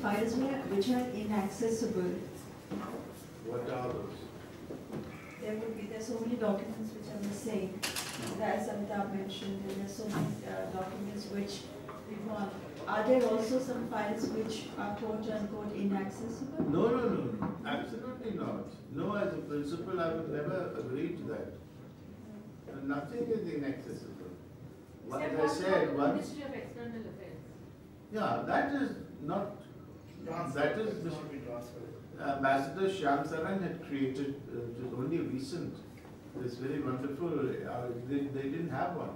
files which are inaccessible. What are those? There would be, there's so many documents which are missing. As Amitabh mentioned, and there's so many documents which we want. Are there also some files which are quote-unquote inaccessible? No, no, no, absolutely not. No, as a principle, I would never agree to that. No, nothing is inaccessible. What I said, one Ministry of External Affairs. Yeah, that is not. That is the Ambassador Shyam Saran had created only recent. This very wonderful. They didn't have one.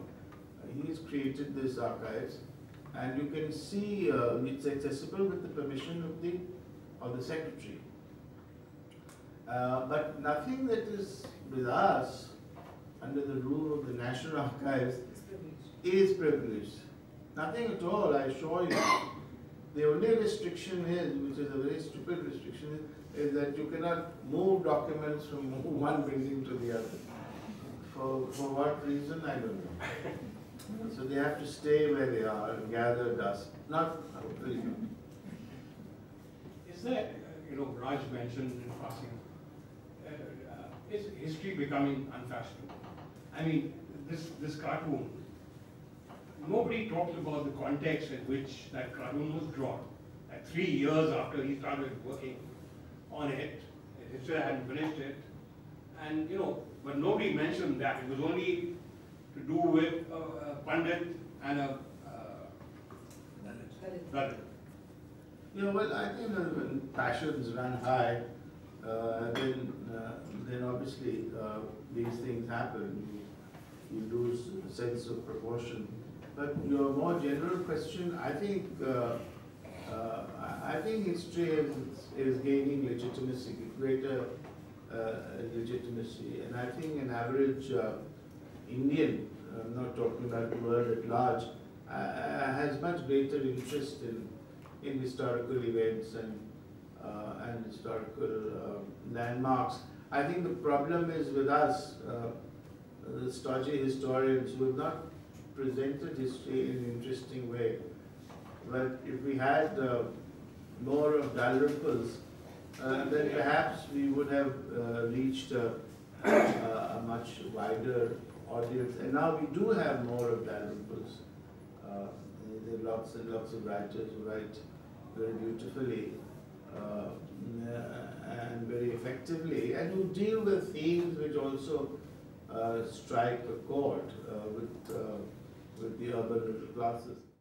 He has created this archives, and you can see it's accessible with the permission of the secretary. But nothing that is with us under the rule of the National Archives is privileged. Nothing at all, I assure you. The only restriction is, which is a very stupid restriction, is that you cannot move documents from one building to the other. For what reason, I don't know. So they have to stay where they are and gather dust. Not. Is there, Raj mentioned in passing, is history becoming unfashionable? I mean, this cartoon, nobody talked about the context in which that cartoon was drawn. 3 years after he started working on it, he still hadn't finished it, and but nobody mentioned that. It was only to do with a Pandit and a Dalit. Well, I think when passions run high, then obviously these things happen. You lose a sense of proportion. But your more general question, I think history is gaining legitimacy, greater legitimacy, and I think an average Indian, I'm not talking about the world at large, has much greater interest in historical events and historical landmarks. I think the problem is with us, the stodgy historians who have not presented history in an interesting way. But if we had more of Dalrymples, then perhaps we would have reached a much wider audience. And now we do have more of Dalrymples. There are lots and lots of writers who write very beautifully and very effectively, and who deal with themes which also strike a chord with the urban classes.